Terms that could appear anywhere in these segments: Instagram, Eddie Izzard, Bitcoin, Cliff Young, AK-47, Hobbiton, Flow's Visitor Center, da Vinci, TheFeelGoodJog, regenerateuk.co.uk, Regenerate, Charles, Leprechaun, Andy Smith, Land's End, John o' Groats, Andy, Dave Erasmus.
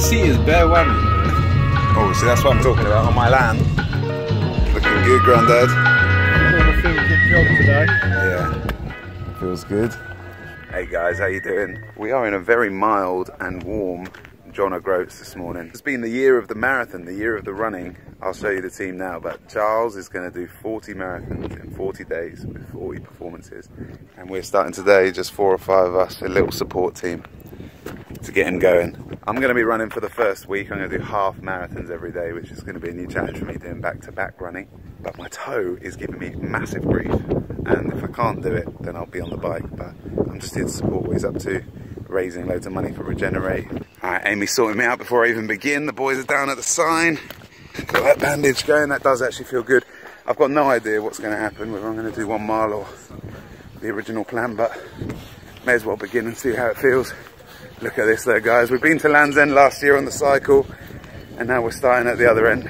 The seat is bare whammy. Oh, see, that's what I'm talking about. On my land. Looking good, Grandad. I'm doing a good job today. Yeah, feels good. Hey guys, how you doing? We are in a very mild and warm John o' Groats this morning. It's been the year of the marathon, the year of the running. I'll show you the team now, but Charles is going to do 40 marathons in 40 days with 40 performances. And we're starting today, just 4 or 5 of us, a little support team to get him going. I'm going to be running for the first week. I'm going to do half marathons every day, which is going to be a new challenge for me, doing back-to-back running. But my toe is giving me massive grief. And if I can't do it, then I'll be on the bike. But I'm just here to support what he's up to, raising loads of money for Regenerate. All right, Amy's sorting me out before I even begin. The boys are down at the sign. Got that bandage going. That does actually feel good. I've got no idea what's going to happen, whether I'm going to do 1 mile or the original plan, but may as well begin and see how it feels. Look at this though, guys. We've been to Land's End last year on the cycle, and now we're starting at the other end.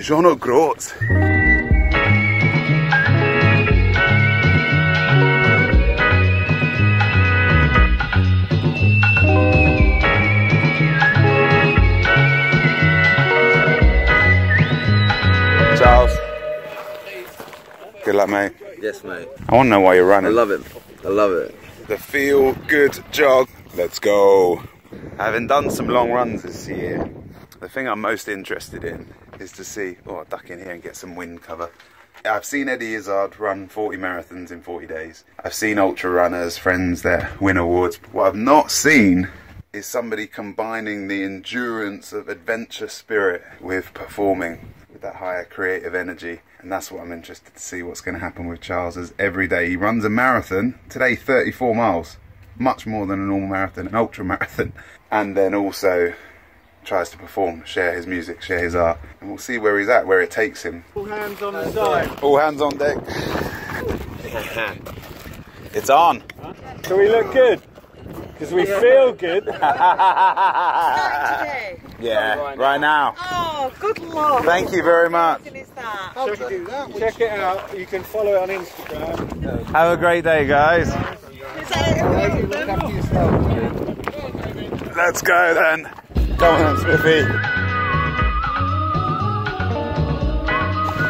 John o' Groats. Good luck, mate. Yes, mate. I want to know why you're running. I love it. I love it. The feel good jog. Let's go. Having done some long runs this year, the thing I'm most interested in is to see, oh, I'll duck in here and get some wind cover. I've seen Eddie Izzard run 40 marathons in 40 days. I've seen ultra runners, friends there, win awards. What I've not seen is somebody combining the endurance of adventure spirit with performing, with that higher creative energy. And that's what I'm interested to see what's going to happen with Charles, as every day he runs a marathon. Today, 34 miles, much more than a normal marathon, an ultra marathon. And then also tries to perform, share his music, share his art. And we'll see where he's at, where it takes him. All hands on the side. All hands on deck. It's on. So we look good. Because we feel good. Today? Yeah, right now. Oh, good luck. Thank you very much. Check it out. You can follow it on Instagram. Have a great day, guys. Let's go then. Come on, Smithy.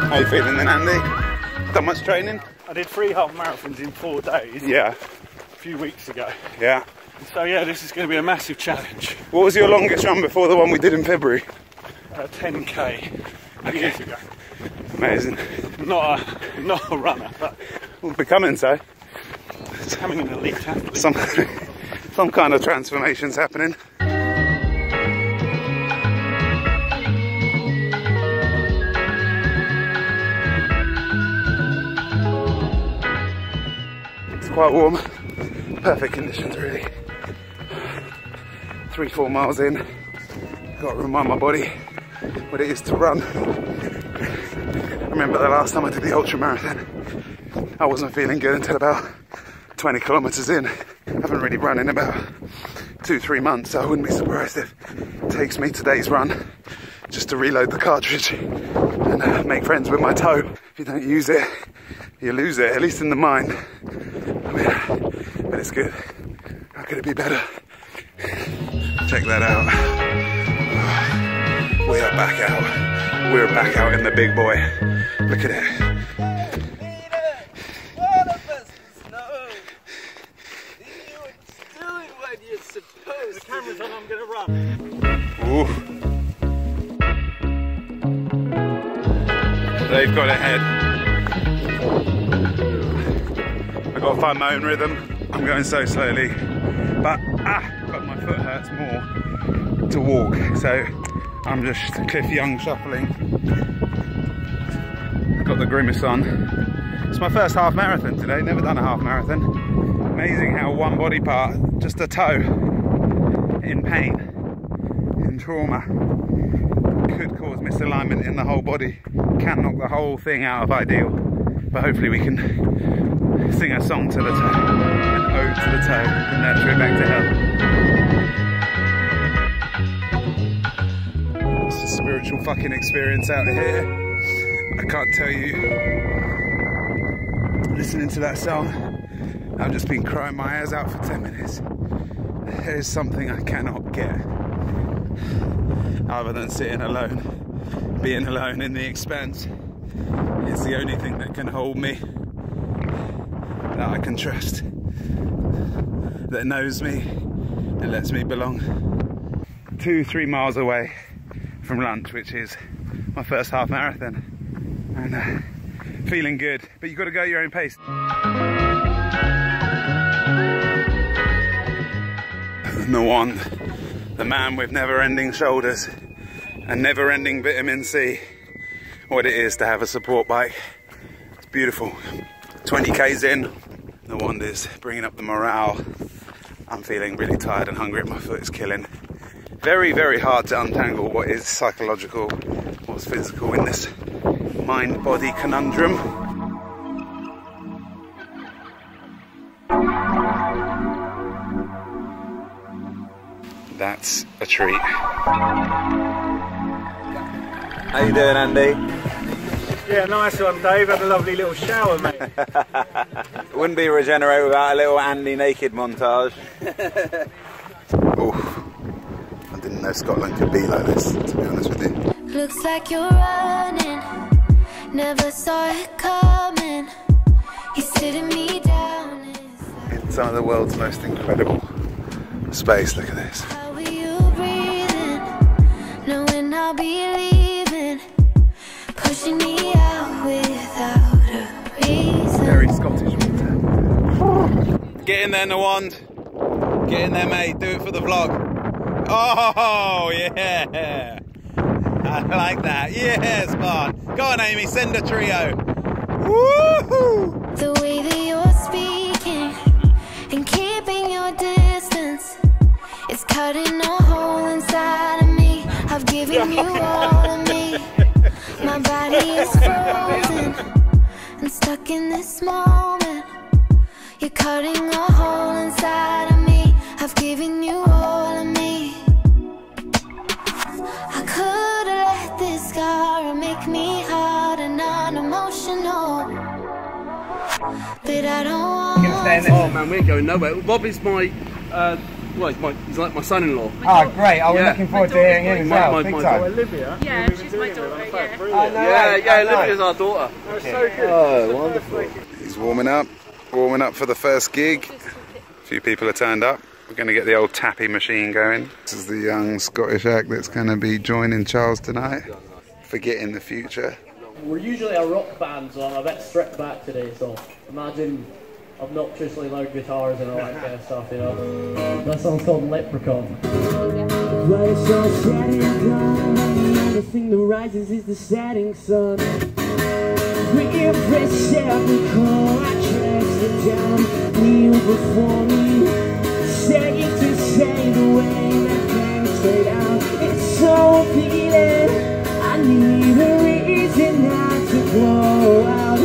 How you feeling then, Andy? Done much training? I did 3 half marathons in 4 days. Yeah. A few weeks ago. Yeah. So yeah, this is going to be a massive challenge. What was your longest run before the one we did in February? 10k. Okay. Years ago. Amazing. Not a runner, but well, becoming so. Becoming an elite athlete. Some kind of transformation's happening. It's quite warm. Perfect conditions, really. 3-4 miles in, got to remind my body what it is to run. I remember the last time I did the ultra marathon, I wasn't feeling good until about 20 kilometers in. I haven't really run in about 2-3 months, so I wouldn't be surprised if it takes me today's run just to reload the cartridge and make friends with my toe. If you don't use it, you lose it, at least in the mind. I mean, but it's good. How could it be better? Check that out. Oh, we are back out. We're back out in the big boy. Look at it. One of us knows that you are doing what you're supposed to. The camera's on, I'm gonna run. Ooh. They've got ahead. I've got to find my own rhythm. I'm going so slowly. But my foot hurts more to walk, so I'm just Cliff Young shuffling. Got the grimace on. It's my first half marathon today, never done a half marathon. Amazing how one body part, just a toe, in pain, in trauma, could cause misalignment in the whole body, can knock the whole thing out of ideal. But hopefully we can sing a song to the toe. Ode to the toe and nurture it back to health. It's a spiritual fucking experience out here. I can't tell you. Listening to that song, I've just been crying my eyes out for 10 minutes. There is something I cannot get other than sitting alone. Being alone in the expanse is the only thing that can hold me, that I can trust, that knows me, that lets me belong. 2-3 miles away from lunch, which is my first half marathon, and feeling good, but you've got to go at your own pace. The one, the man with never-ending shoulders and never-ending vitamin C, what it is to have a support bike. It's beautiful. 20Ks in, the one is bringing up the morale. I'm feeling really tired and hungry, my foot is killing. Very, very hard to untangle what is psychological, what's physical in this mind-body conundrum. That's a treat. How you doing, Andy? Yeah, nice one, Dave. Had a lovely little shower, mate. Wouldn't be Regenerate without a little Andy naked montage. Oof. I didn't know Scotland could be like this, to be honest with you. Looks like you're running. Never saw it coming. He's sitting me down. In some of the world's most incredible space, look at this. Knowing I'll be leaving, pushing me out without a reason. Very Scottish water. Get in there, Nawand. Get in there, mate. Do it for the vlog. Oh, yeah. I like that. Yeah, smart. Go on, Amy. Send a trio. Woohoo! The way that you're speaking and keeping your distance, it's cutting a hole inside of me. I've given you all of me. My body is frozen. I'm stuck in this moment. You're cutting a hole inside of me. I've given you all of me. I could have let this scar make me hard and unemotional, but I don't want. Oh man, we're going nowhere. Bob is my well, he's like my son-in-law. Oh, great. I was looking forward to hearing him as well. My daughter, Olivia. Yeah, she's my daughter, yeah. Oh, no, yeah, Olivia's our daughter. Oh, okay. So good. Oh, wonderful. He's warming up for the first gig. A few people are turned up. We're going to get the old tappy machine going. This is the young Scottish act that's going to be joining Charles tonight. Forgetting the future. We're usually a rock band, so I'm a bit stripped back today, so imagine obnoxiously loud guitars and all that kind of stuff, you know. That song's called Leprechaun. Well, it's all shattered gone. The only thing that rises is the setting sun. We embrace every call, I trace it down. Kneel before me, second to say the way that came straight out. It's so appealing, I need a reason not to blow out. At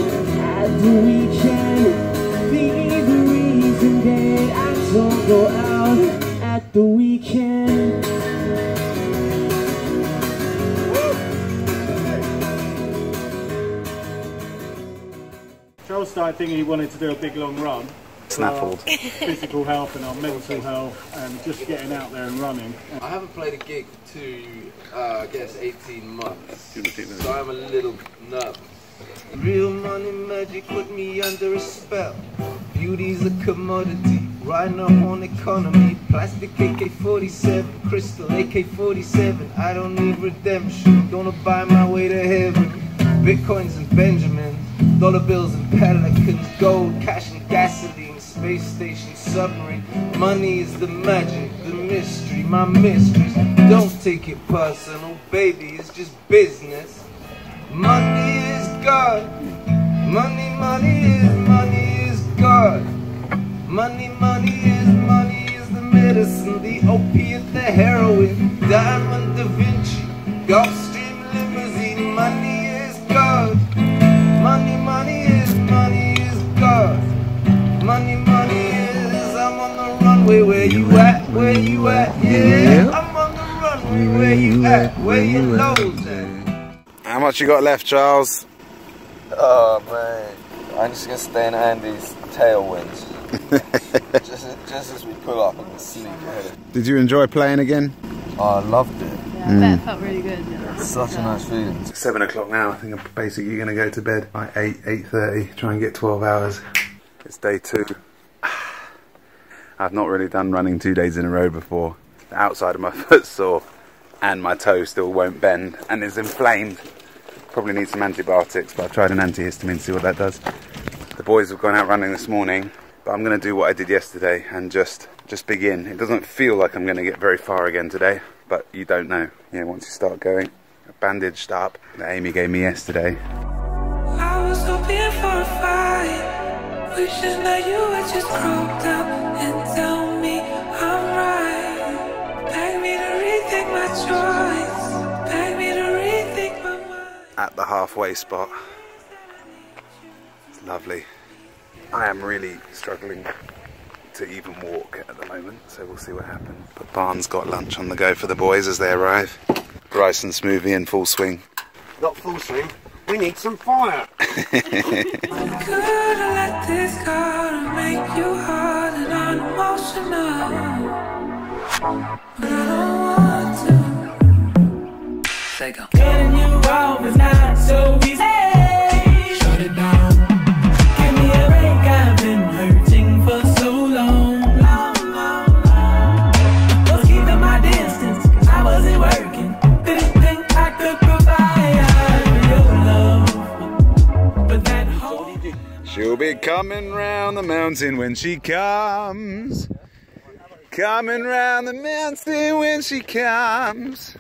the weekend, I don't go out at the weekend. Charles started thinking he wanted to do a big long run. Snaffled. Physical health and our mental health and just getting out there and running. I haven't played a gig for 18 months, so I'm a little nervous. Real money magic put me under a spell. Beauty's a commodity, riding up on economy. Plastic AK-47, crystal AK-47. I don't need redemption, gonna buy my way to heaven. Bitcoins and Benjamins, dollar bills and pelicans, gold, cash and gasoline, space station, submarine. Money is the magic, the mystery, my mistress. Don't take it personal, baby, it's just business. Money is God, money is God. Money is the medicine, the opiate, the heroin, diamond, da Vinci, Gulfstream limousine. Money is God, money is God. Money is, I'm on the runway, where you at, yeah. I'm on the runway, where you at, where you lows at. How much you got left, Charles? Oh, man. I'm just going to stay in Andy's tailwind. just as we pull up and see. Did you enjoy playing again? I loved it. Yeah, that felt really good. Yeah. Such a nice feeling. It's 7 o'clock now. I think I'm basically going to go to bed by 8, 8:30. Try and get 12 hours. It's day 2. I've not really done running 2 days in a row before. The outside of my foot's sore and my toe still won't bend and is inflamed. Probably need some antibiotics, but I've tried an antihistamine, see what that does. The boys have gone out running this morning, but I'm going to do what I did yesterday and just begin. It doesn't feel like I'm going to get very far again today, but you don't know. Yeah, once you start going, bandaged up that Amy gave me yesterday. I was hoping for a fight, wishes that you had just broke down and tell me I'm right. Beg me to rethink my choice, beg me to rethink my mind. At the halfway spot, it's lovely. I am really struggling to even walk at the moment, so we'll see what happens. But Barnes got lunch on the go for the boys as they arrive. Rice and smoothie in full swing. Not full swing, we need some fire. Getting you out was not so easy. Shut it down. Give me a break, I've been hurting for so long. Was keeping my distance, cause I wasn't working. She'll be coming round the mountain when she comes. Coming round the mountain when she comes.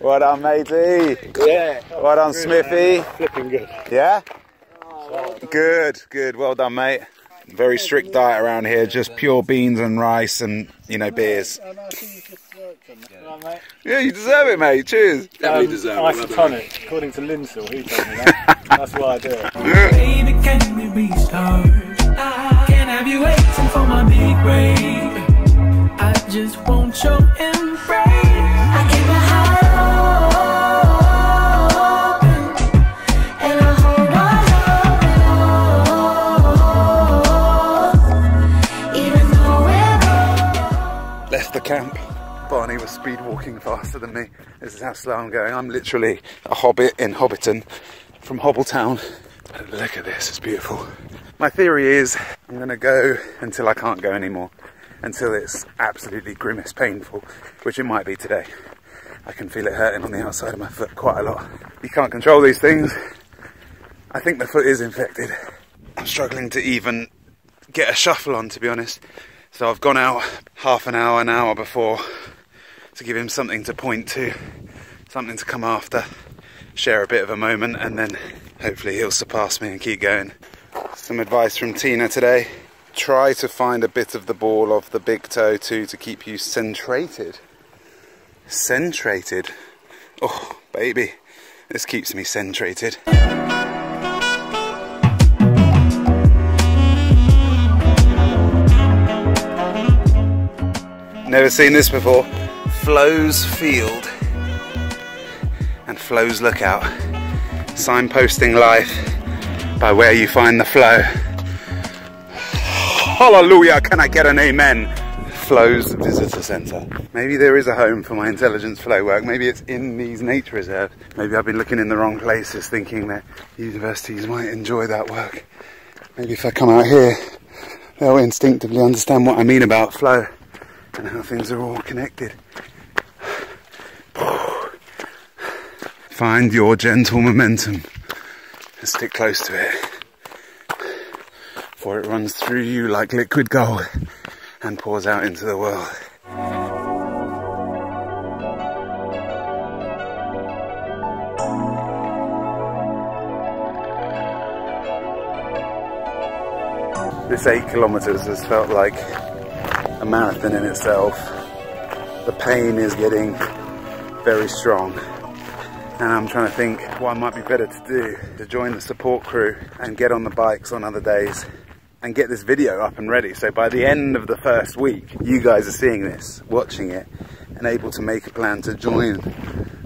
Well done, matey. Yeah. Well done, Smithy. Flipping good. Yeah? Good, good. Well done, mate. Very strict diet around here. Just pure beans and rice and, you know, beers. Yeah, you deserve it, mate. Cheers. Definitely deserve it. Isotonic, according to Lindsay, he told me that. That's why I do it. Baby, can we restart? I can't have you waiting for my big break. I just want your embrace. I keep my heart open, and I hold my love. Even though we're broke. Left the camp. Barney was speed walking faster than me. This is how slow I'm going. I'm literally a hobbit in Hobbiton from Hobbletown. Look at this, it's beautiful. My theory is I'm gonna go until I can't go anymore, until it's absolutely grimace painful, which it might be today. I can feel it hurting on the outside of my foot quite a lot. You can't control these things. I think the foot is infected. I'm struggling to even get a shuffle on, to be honest. So I've gone out half an hour before, to give him something to point to, something to come after, share a bit of a moment, and then hopefully he'll surpass me and keep going. Some advice from Tina today. Try to find a bit of the ball of the big toe too to keep you centrated. Centrated. Oh, baby, this keeps me centrated. Never seen this before. Flow's Field and Flow's Lookout, signposting life by where you find the flow. Hallelujah, can I get an amen? Flow's Visitor Center. Maybe there is a home for my intelligence flow work. Maybe it's in these nature reserves. Maybe I've been looking in the wrong places, thinking that universities might enjoy that work. Maybe if I come out here, they'll instinctively understand what I mean about flow and how things are all connected. Find your gentle momentum and stick close to it, for it runs through you like liquid gold and pours out into the world. This 8 kilometers has felt like a marathon in itself. The pain is getting very strong. And I'm trying to think what might be better to do, to join the support crew and get on the bikes on other days and get this video up and ready. So by the end of the first week, you guys are seeing this, watching it, and able to make a plan to join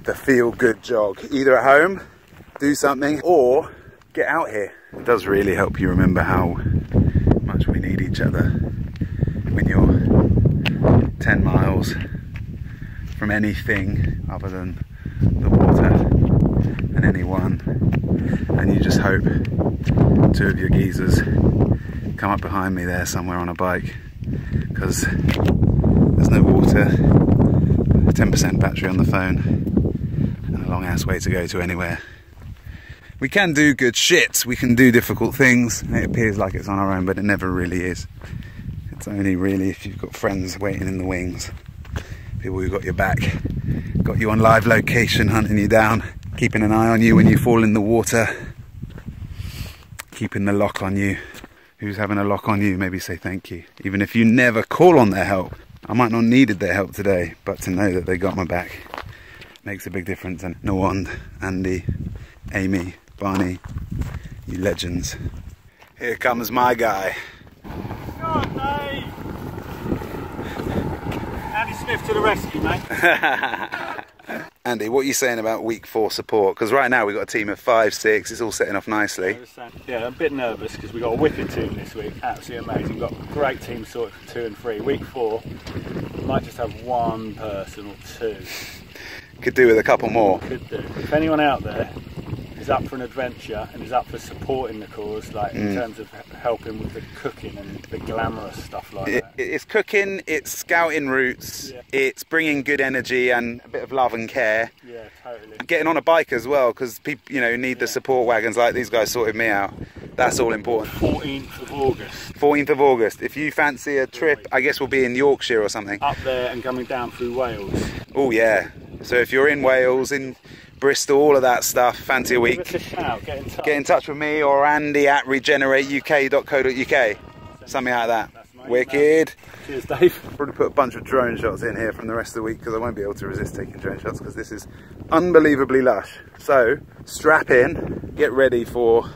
the feel good jog. Either at home, do something, or get out here. It does really help you remember how much we need each other when you're 10 miles from anything other than the water and anyone, and you just hope two of your geezers come up behind me there somewhere on a bike, because there's no water, 10% battery on the phone, and a long ass way to go to anywhere. We can do good shit, we can do difficult things. It appears like it's on our own, but it never really is. It's only really if you've got friends waiting in the wings. People who've got your back, got you on live location, hunting you down, keeping an eye on you when you fall in the water, keeping the lock on you. Who's having a lock on you, maybe say thank you. Even if you never call on their help. I might not needed their help today, but to know that they got my back makes a big difference. And Nawand, Andy, Amy, Barney, you legends. Here comes my guy. God, mate. Andy Smith to the rescue, mate. Andy, what are you saying about week 4 support? Because right now we've got a team of 5, 6, it's all setting off nicely. Yeah, I'm a bit nervous because we've got a wicked team this week, absolutely amazing. We've got a great team sorted for 2 and 3. Week 4, we might just have one person or two. Could do with a couple more. Could do. If anyone out there is up for an adventure and is up for supporting the cause, like in terms of helping with the cooking and the glamorous stuff like that. It's cooking, it's scouting routes, yeah. It's bringing good energy and a bit of love and care. Yeah, totally. Getting on a bike as well, because people, you know, need the support wagons like these guys sorted me out. That's all important. 14th of August. 14th of August. If you fancy a trip, I guess we'll be in Yorkshire or something. Up there and coming down through Wales. Oh yeah. So if you're in Wales, in Bristol, all of that stuff, fancy a week, give us a shout, get in touch with me or Andy at regenerateuk.co.uk, something like that. Nice, wicked. Man. Cheers, Dave. Probably put a bunch of drone shots in here from the rest of the week because I won't be able to resist taking drone shots because this is unbelievably lush. So strap in, get ready for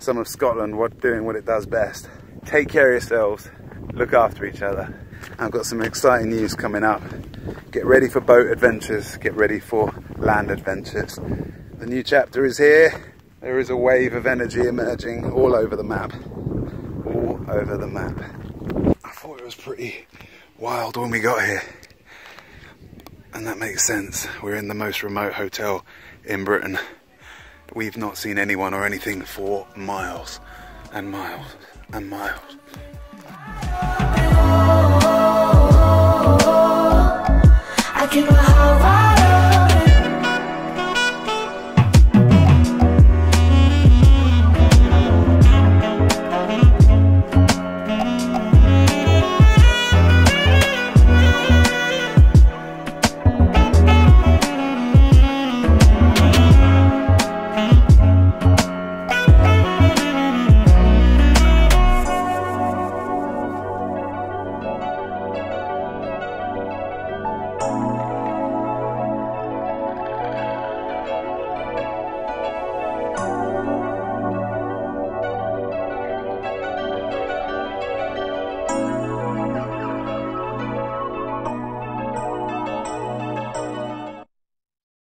some of Scotland doing what it does best. Take care of yourselves, look after each other. I've got some exciting news coming up. Get ready for boat adventures, get ready for land adventures. The new chapter is here. There is a wave of energy emerging all over the map. All over the map. I thought it was pretty wild when we got here. And that makes sense. We're in the most remote hotel in Britain. We've not seen anyone or anything for miles and miles and miles.